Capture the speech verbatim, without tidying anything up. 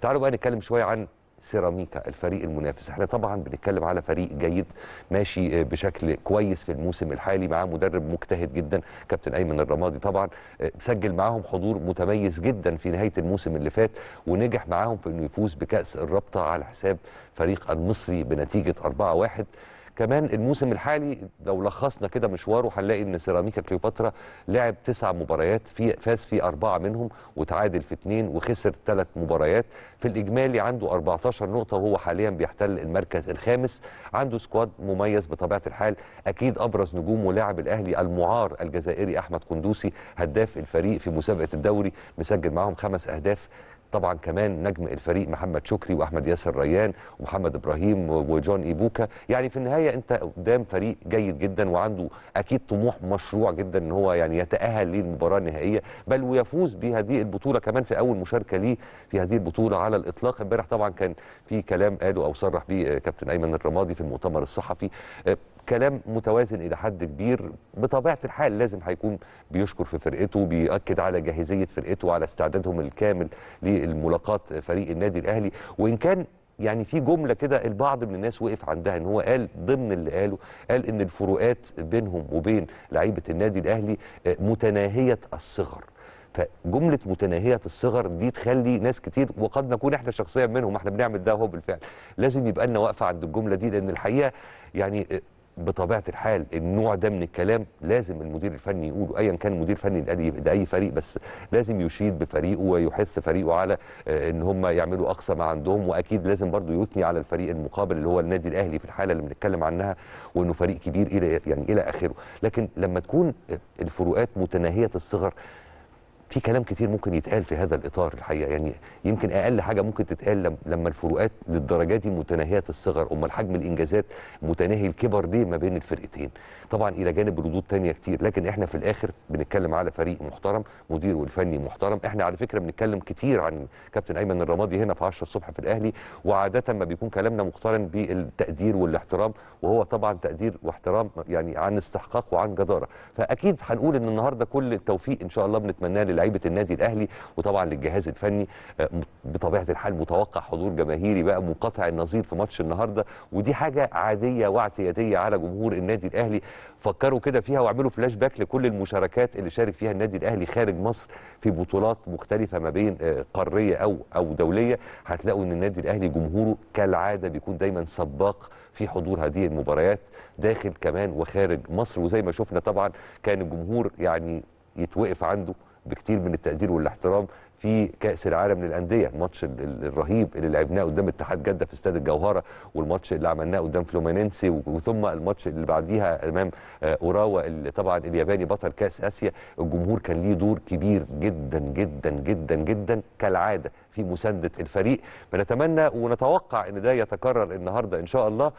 تعالوا بقى نتكلم شويه عن سيراميكا الفريق المنافس. احنا طبعا بنتكلم على فريق جيد ماشي بشكل كويس في الموسم الحالي، معاه مدرب مجتهد جدا كابتن أيمن الرمادي، طبعا سجل معاهم حضور متميز جدا في نهاية الموسم اللي فات، ونجح معاهم في انه يفوز بكأس الرابطة على حساب فريق المصري بنتيجة أربعة واحد. كمان الموسم الحالي لو لخصنا كده مشواره هنلاقي ان سيراميكا كليوباترا لعب تسع مباريات، في فاز في اربعه منهم وتعادل في اثنين وخسر ثلاث مباريات. في الاجمالي عنده أربعتاشر نقطه وهو حاليا بيحتل المركز الخامس. عنده سكواد مميز بطبيعه الحال، اكيد ابرز نجومه لاعب الاهلي المعار الجزائري احمد قندوسي هداف الفريق في مسابقه الدوري، مسجل معهم خمس اهداف. طبعا كمان نجم الفريق محمد شكري واحمد ياسر ريان ومحمد ابراهيم وجون ايبوكا. يعني في النهايه انت قدام فريق جيد جدا وعنده اكيد طموح مشروع جدا ان هو يعني يتاهل للمباراه النهائيه بل ويفوز بهذه البطوله، كمان في اول مشاركه ليه في هذه البطوله على الاطلاق. امبارح طبعا كان في كلام قاله او صرح به كابتن ايمن الرمادي في المؤتمر الصحفي، كلام متوازن الى حد كبير بطبيعه الحال، لازم هيكون بيشكر في فرقته، بيؤكد على جاهزيه فرقته وعلى استعدادهم الكامل للملاقات فريق النادي الاهلي. وان كان يعني في جمله كده البعض من الناس وقف عندها ان هو قال ضمن اللي قاله، قال ان الفروقات بينهم وبين لعيبه النادي الاهلي متناهيه الصغر. فجمله متناهيه الصغر دي تخلي ناس كتير وقد نكون احنا شخصيا منهم، احنا بنعمل ده اهو بالفعل، لازم يبقى لنا واقفه عند الجمله دي، لان الحقيقه يعني بطبيعه الحال النوع ده من الكلام لازم المدير الفني يقوله ايا كان المدير الفني لاي فريق، بس لازم يشيد بفريقه ويحث فريقه على ان هم يعملوا اقصى ما عندهم، واكيد لازم برضو يثني على الفريق المقابل اللي هو النادي الاهلي في الحاله اللي بنتكلم عنها، وانه فريق كبير الى يعني الى اخره. لكن لما تكون الفروقات متناهيه الصغر في كلام كتير ممكن يتقال في هذا الاطار الحقيقه، يعني يمكن اقل حاجه ممكن تتقال لما الفروقات للدرجه دي متناهيه الصغر، امال حجم الانجازات متناهي الكبر ليه ما بين الفرقتين؟ طبعا الى جانب ردود ثانيه كتير، لكن احنا في الاخر بنتكلم على فريق محترم، مديره الفني محترم. احنا على فكره بنتكلم كتير عن كابتن ايمن الرمادي هنا في عشرة الصبح في الاهلي، وعاده ما بيكون كلامنا مقترن بالتقدير والاحترام، وهو طبعا تقدير واحترام يعني عن استحقاق وعن جداره، فاكيد هنقول ان النهارده كل التوفيق ان شاء الله بنتمناه لعيبه النادي الاهلي وطبعا للجهاز الفني. بطبيعه الحال متوقع حضور جماهيري بقى منقطع النظير في ماتش النهارده، ودي حاجه عاديه واعتياديه على جمهور النادي الاهلي. فكروا كده فيها واعملوا فلاش باك لكل المشاركات اللي شارك فيها النادي الاهلي خارج مصر في بطولات مختلفه ما بين قاريه او او دوليه، هتلاقوا ان النادي الاهلي جمهوره كالعاده بيكون دايما سباق في حضور هذه المباريات داخل كمان وخارج مصر. وزي ما شفنا طبعا كان الجمهور يعني يتوقف عنده بكتير من التقدير والاحترام في كأس العالم للأندية، الماتش الرهيب اللي لعبناه قدام اتحاد جدة في استاد الجوهرة، والماتش اللي عملناه قدام فلومينسي، وثم الماتش اللي بعديها امام أوراوا اللي طبعا الياباني بطل كأس آسيا. الجمهور كان ليه دور كبير جدا جدا جدا جدا كالعادة في مساندة الفريق، فنتمنى ونتوقع ان ده يتكرر النهارده ان شاء الله.